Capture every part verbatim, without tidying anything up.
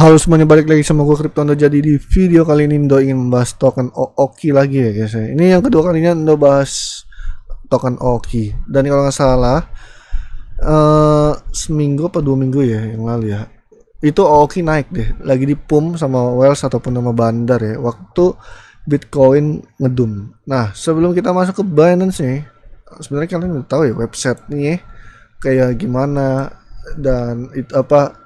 Halo semuanya, balik lagi sama gue Crypto Ndo. Jadi di video kali ini Ndo ingin membahas token O O K I lagi ya guys. Ini yang kedua kalinya Ndo bahas token O O K I. Dan kalau nggak salah uh, seminggu apa dua minggu ya yang lalu ya, itu O O K I naik deh, lagi di pump sama Wells ataupun nama bandar ya, waktu Bitcoin ngedum. Nah sebelum kita masuk ke Binance nih, sebenarnya kalian udah tahu ya website nih kayak gimana dan itu apa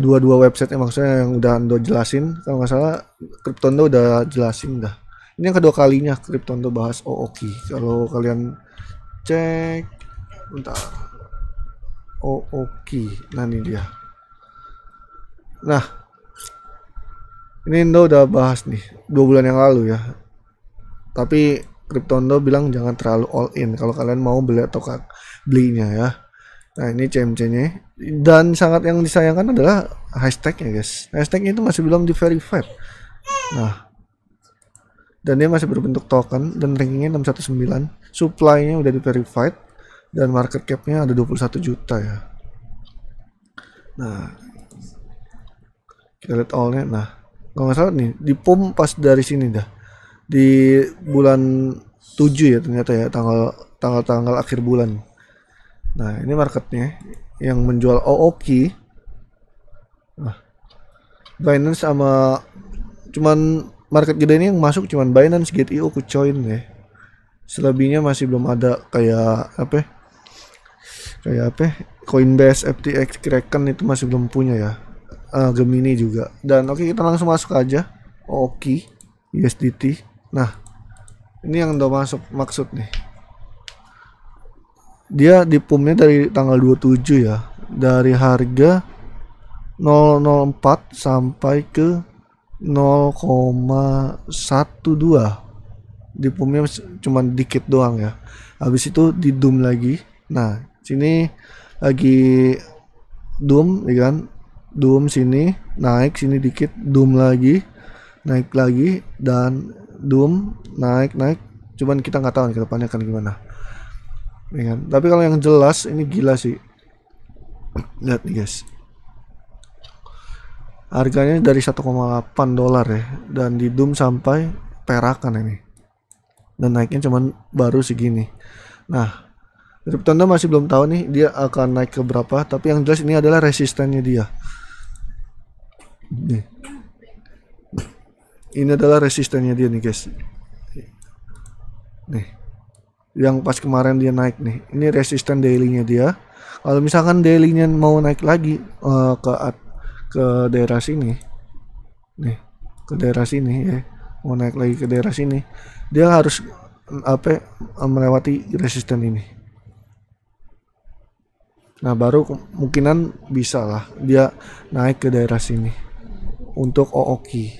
dua-dua uh, website yang maksudnya yang udah Ndo jelasin. Kalau nggak salah Crypto Ndo udah jelasin dah. Ini yang kedua kalinya Crypto Ndo bahas O O K I. Kalau kalian cek bentar O O K I, nah ini dia. Nah ini Ndo udah bahas nih dua bulan yang lalu ya, tapi Crypto Ndo bilang jangan terlalu all in kalau kalian mau beli token belinya ya. Nah ini C M C-nya, dan sangat yang disayangkan adalah hashtagnya guys. Hashtagnya itu masih belum di verified. Nah, dan dia masih berbentuk token dan rankingnya enam satu sembilan. Supply-nya udah di verified dan market cap-nya ada dua puluh satu juta ya. Nah, kita lihat all-nya. Nah, kalau nggak salah nih di pump pas dari sini dah, di bulan tujuh ya ternyata ya, tanggal tanggal tanggal akhir bulan. Nah ini marketnya yang menjual O O K I. Nah, Binance sama cuman market gede ini yang masuk cuman Binance, Gate I O, KuCoin ya. Selebihnya masih belum ada kayak apa? Kayak apa? Coinbase, F T X, Kraken itu masih belum punya ya. Uh, Gemini juga. Dan oke okay, kita langsung masuk aja O O K I, U S D T. Nah ini yang udah masuk maksud nih. Dia di pumpnya dari tanggal dua puluh tujuh ya, dari harga nol nol empat sampai ke nol koma satu dua. Di pumpnya cuman dikit doang ya, habis itu di doom lagi. Nah sini lagi doom ya kan, doom sini naik, sini dikit, doom lagi, naik lagi, dan doom naik-naik. Cuman kita nggak tahu ke depannya akan gimana. Ya, tapi kalau yang jelas ini gila sih. Lihat nih guys, harganya dari satu koma delapan dolar ya, dan di doom sampai perakan ini, dan naiknya cuman baru segini. Nah Crypto Ndo masih belum tahu nih dia akan naik ke berapa, tapi yang jelas ini adalah resistennya dia. Nih, ini adalah resistennya dia nih guys. Nih yang pas kemarin dia naik nih, ini resisten dailynya dia. Kalau misalkan dailynya mau naik lagi uh, ke ke daerah sini nih, ke daerah sini ya, mau naik lagi ke daerah sini, dia harus apa melewati resisten ini. Nah baru kemungkinan bisa lah dia naik ke daerah sini untuk O O K I.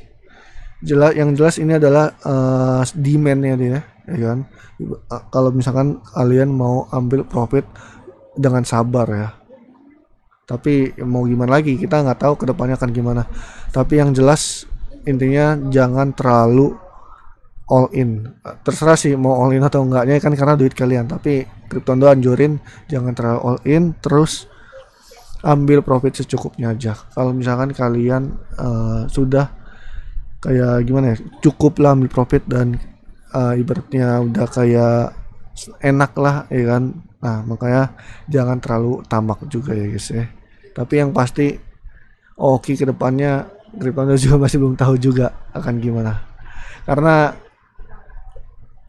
Jelas yang jelas ini adalah uh, demandnya dia ya kan. Kalau misalkan kalian mau ambil profit dengan sabar ya, tapi mau gimana lagi kita nggak tahu kedepannya akan gimana. Tapi yang jelas intinya jangan terlalu all in. Terserah sih mau all in atau enggaknya kan karena duit kalian, tapi Crypto Ndo anjurin jangan terlalu all in, terus ambil profit secukupnya aja. Kalau misalkan kalian uh, sudah kayak gimana ya, cukup lah ambil profit dan uh, ibaratnya udah kayak enak lah ya kan. Nah makanya jangan terlalu tamak juga ya guys ya. Tapi yang pasti O O K I kedepannya Crypto Ndo juga masih belum tahu juga akan gimana, karena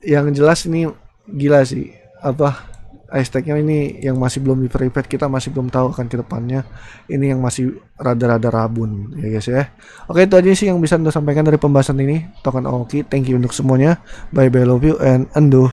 yang jelas ini gila sih apa hashtagnya ini yang masih belum di verified. Kita masih belum tahu akan kedepannya, ini yang masih rada-rada rabun ya guys ya. Oke itu aja sih yang bisa Ndo sampaikan dari pembahasan ini token O O K I. Thank you untuk semuanya, bye bye, love you and Ndo.